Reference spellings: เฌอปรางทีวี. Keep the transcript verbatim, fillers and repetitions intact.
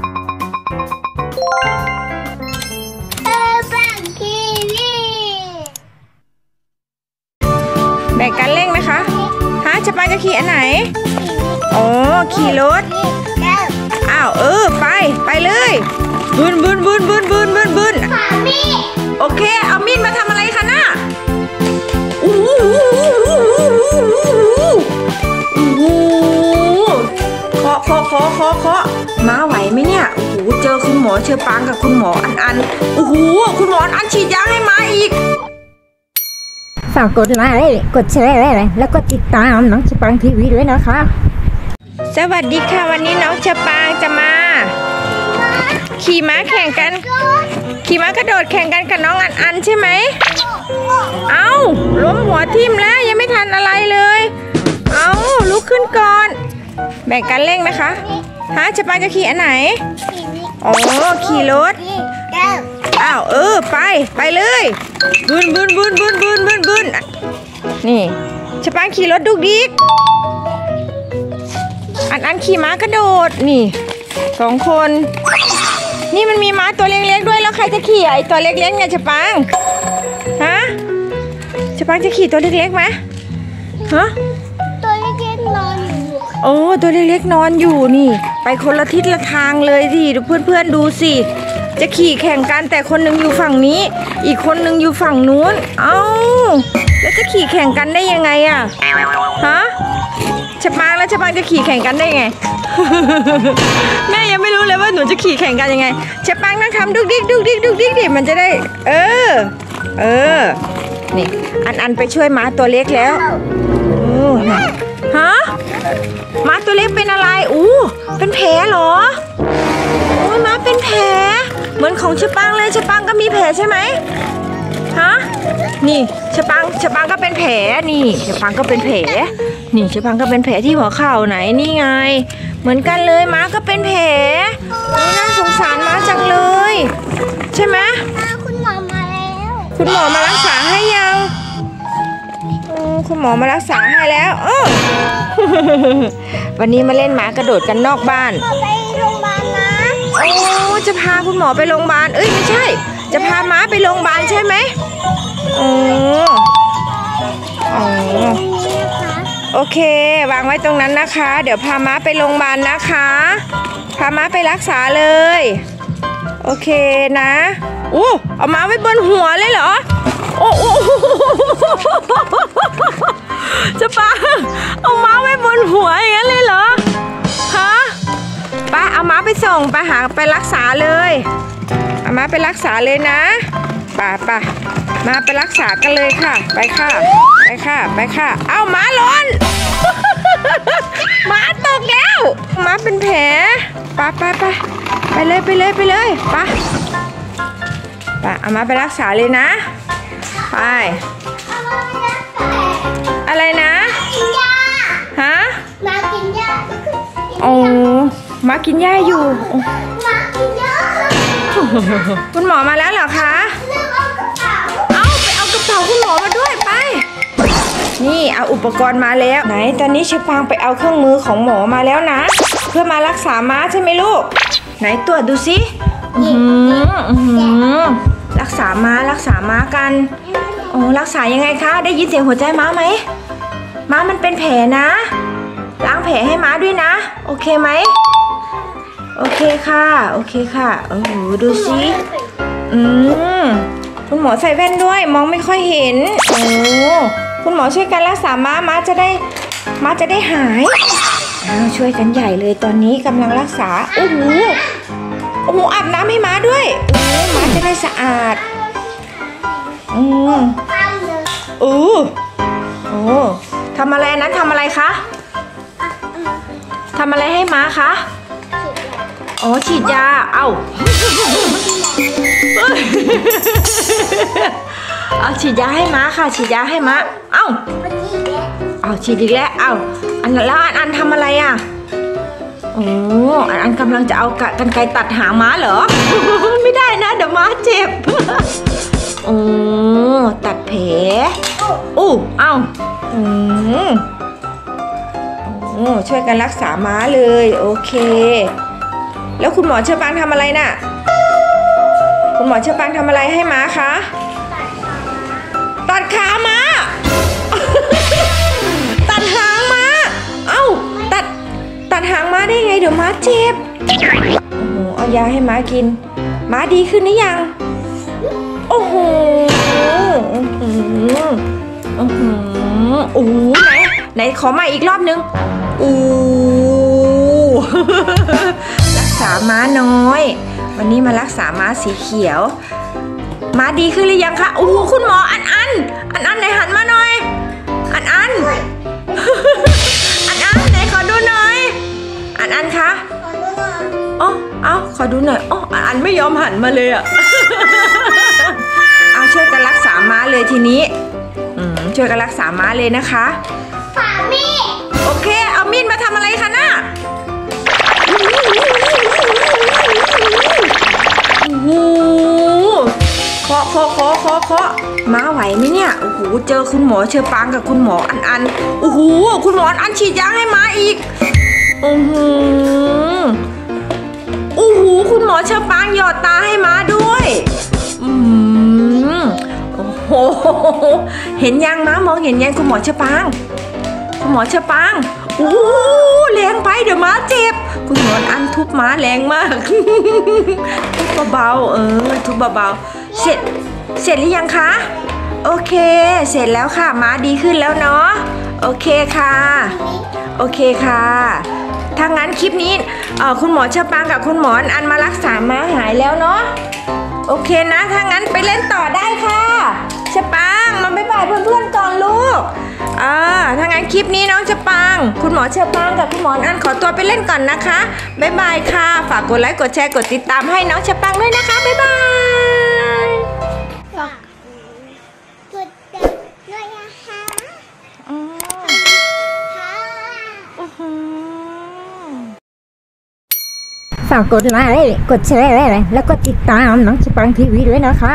แบ่งกันเร่งนะคะฮะจะไปจะขี่อันไหนโอ้ขี่รถอ้าวเออไปไปเลยบึนบึนบึนบึนบึนบึนบึนโอเคเอามีดมาทำอะไรคะน่ะอู้หูหูเคาะเคาะเคาะเคาะเคาะมาไหวไหมเนี่ยโอ้โหเจอคุณหมอเชอปางกับคุณหมออันอันโอ้โหคุณหมออันฉีดยาให้มาอีกฝากกดไลค์กดแชร์แล้วก็ติดตามน้องเชอปางทีวีด้วยนะคะสวัสดีค่ะวันนี้น้องเชอปางจะมาขี่ม้าแข่งกันขี่ม้ากระโดดแข่งกันกับน้องอันอันใช่ไหมเอาล้มหัวทิ่มแล้วยังไม่ทันอะไรเลยเอาลุกขึ้นก่อนแบ่งกันเร่งนะคะฮะเชอปางจะขี่อันไหนโอ้ขี่รถอ้าวเออไปไปเลยบึนบึนบึนบึนบึนบึนบึนนี่เชอปางขี่รถดุกดิกอันอันขี่ม้ากระโดดนี่สองคนนี่มันมีม้าตัวเล็กๆด้วยแล้วใครจะขี่ไอตัวเล็กๆเนี่ยเชอปางฮะเชอปางจะขี่ตัวเล็กๆไหมฮะตัวเล็กๆนอนอยู่โอ้ตัวเล็กๆนอนอยู่นี่ไปคนละทิศละทางเลยสิดูเพื่อนๆดูสิจะขี่แข่งกันแต่คนหนึ่งอยู่ฝั่งนี้อีกคนหนึ่งอยู่ฝั่งนู้นเอ้าแล้วจะขี่แข่งกันได้ยังไงอะฮะเชอปางแล้วเชอปางจะขี่แข่งกันได้ไง แม่ยังไม่รู้เลยว่าหนูจะขี่แข่งกันยังไงเชอปางนั่งทำดุกดิกดุกดิกดุกดิกดิมันจะได้เออเออนี่อันอันไปช่วยม้าตัวเล็กแล้วฮะม้าตัวเล็กเป็นอะไรอู้เป็นแผลเหรอโอ้ยม้าเป็นแผลเหมือนของเชอปางเลยเชอปางก็มีแผลใช่ไหมฮะนี่เชอปางเชอปางก็เป็นแผลนี่เชอปางก็เป็นแผลนี่เชอปางก็เป็นแผลที่หัวเข่าไหนนี่ไงเหมือนกันเลยม้าก็เป็นแผลน่าสงสารม้าจังเลยใช่ไหมคุณหมอมาแล้วคุณหมอมารักษาให้ยังคุณหมอมารักษาให้แล้วเออ วันนี้มาเล่นม้ากระโดดกันนอกบ้านไปโรงพยาบาลนะโอ้จะพาคุณหมอไปโรงพยาบาลเอ้ยไม่ใช่จะพาม้าไปโรงพยาบาลใช่ไหมโอ้โอเควางไว้ตรงนั้นนะคะเดี๋ยวพาม้าไปโรงพยาบาลนะคะพาม้าไปรักษาเลยโอเคนะอู้เอาม้าไว้บนหัวเลยเหรอโอ้โหเชอปางเอาม้าไว้บนหัวอย่างนั้นเลยเหรอฮะป้าเอาม้าไปส่งไปหาไปรักษาเลยเอาม้าไปรักษาเลยนะป้าป้ามาไปรักษากันเลยค่ะไปค่ะไปค่ะไปค่ะเอาม้าล้นม้าตกแล้วม้าเป็นแผลป้าป้าป้าไปเลยไปเลยไปเลยป้าป้าเอาม้าไปรักษาเลยนะไปอะไรนะกินหญ้าฮะมากินหญ้าโอ้มากินหญ้าอยู่มากินหญ้าคุณหมอมาแล้วเหรอคะเอาไปเอากระเป๋าคุณหมอมาด้วยไปนี่เอาอุปกรณ์มาแล้วไหนตอนนี้เชอปางไปเอาเครื่องมือของหมอมาแล้วนะเพื่อมารักษาม้าใช่ไหมลูกไหนตรวจดูสิอืมอืมรักษาม้ารักษาม้ากันโอ้รักษายังไงคะได้ยินเสียงหัวใจม้าไหมม้ามันเป็นแผลนะล้างแผลให้ม้าด้วยนะโอเคไหมโอเคค่ะโอเคค่ะโอ้โหดูสิอืมคุณหมอใส่แว่นด้วยมองไม่ค่อยเห็นโอ้คุณหมอช่วยกันรักษาม้าม้าจะได้ม้าจะได้หายอ้าวช่วยกันใหญ่เลยตอนนี้กำลังรักษาโอ้โหโอ้โหอาบน้ำให้ม้าด้วยม้าจะได้สะอาดอืมอือโอ้ทำอะไรนะทำอะไรคะทำอะไรให้ม้าคะอ๋อฉีดยาเอ้าเอาฉีดยาให้ม้าค่ะฉีดยาให้ม้าเอ้าเอาฉีดอีกแล้วเอ้าอันแล้วอันอันทำอะไรอ่ะโอ้อันอันกำลังจะเอากรรไกรตัดหางม้าเหรอไม่ได้นะเดี๋ยวม้าเจ็บโอ้ตัดแผลอู้เอ้าอืมโอ้ช่วยกันรักษาม้าเลยโอเค แล้วคุณหมอเชอปางทำอะไรน่ะคุณหมอเชอปางทำอะไรให้ม้าคะตัดขาม้าตัดหางม้าเอ้าตัดตัดหางม้าได้ไงเดี๋ยวม้าเจ็บโอ้โหเอายาให้ม้ากินม้าดีขึ้นหรือยังโอ้โหโอ้โหโอ้โหไหนไหนขอใหม่อีกรอบนึงอู้รักษาม้าน้อยวันนี้มารักษาม้าสีเขียวม้าดีขึ้นหรือยังคะโอ้โหคุณหมออันอันอันอันไหนหันมาหน่อยอันอันอันอันไหนขอดูหน่อยอันอันคะอ๋อเอาขอดูหน่อยอ๋ออันอันไม่ยอมหันมาเลยอะเอาช่วยกันรักษาม้าเลยทีนี้อืมช่วยกันรักษาม้าเลยนะคะฝ่ามีดโอเคเอามีดมาทำอะไรคะน่ะโอ้โหเคาะเคาะเคาะเคาะเคาะม้าไหวไหมเนี่ยโอ้โหเจอคุณหมอเชอปางกับคุณหมออันอันโอ้โหคุณหมออันฉีดยาให้ม้าอีกโอ้โหโอ้โหคุณหมอเชอปางหยอดตาให้ม้าด้วยอืมโอ้โหเห็นยังม้ามองเห็นยังคุณหมอเชอปางคุณหมอเชอปางโอ้แรงไปเดี๋ยวม้าเจ็บคุณหมออันทุบม้าแรงมากทุบเบาๆเออทุบเบาๆเสร็จเสร็จหรือยังคะโอเคเสร็จแล้วค่ะม้าดีขึ้นแล้วเนาะโอเคค่ะโอเคค่ะถ้างั้นคลิปนี้เอ่อคุณหมอเชอปางกับคุณหมออันมารักษาม้าหายแล้วเนาะโอเคนะถ้างั้นไปเล่นต่อได้ค่ะเชอปางมาบ๊ายบายเพื่อนๆก่อนลูกอ่าถ้างั้นคลิปนี้น้องเชอปางคุณหมอเชอปางกับคุณหมออันขอตัวไปเล่นก่อนนะคะบ๊ายบายค่ะฝากกดไลค์กดแชร์กดติดตามให้น้องเชอปางด้วยนะคะบ๊ายบายฝากกดติดด้วยนะคะอ๋อค่ะอือหือฝากกดไลค์กดแชร์และกดติดตามน้องเชอปางทีวีด้วยนะคะ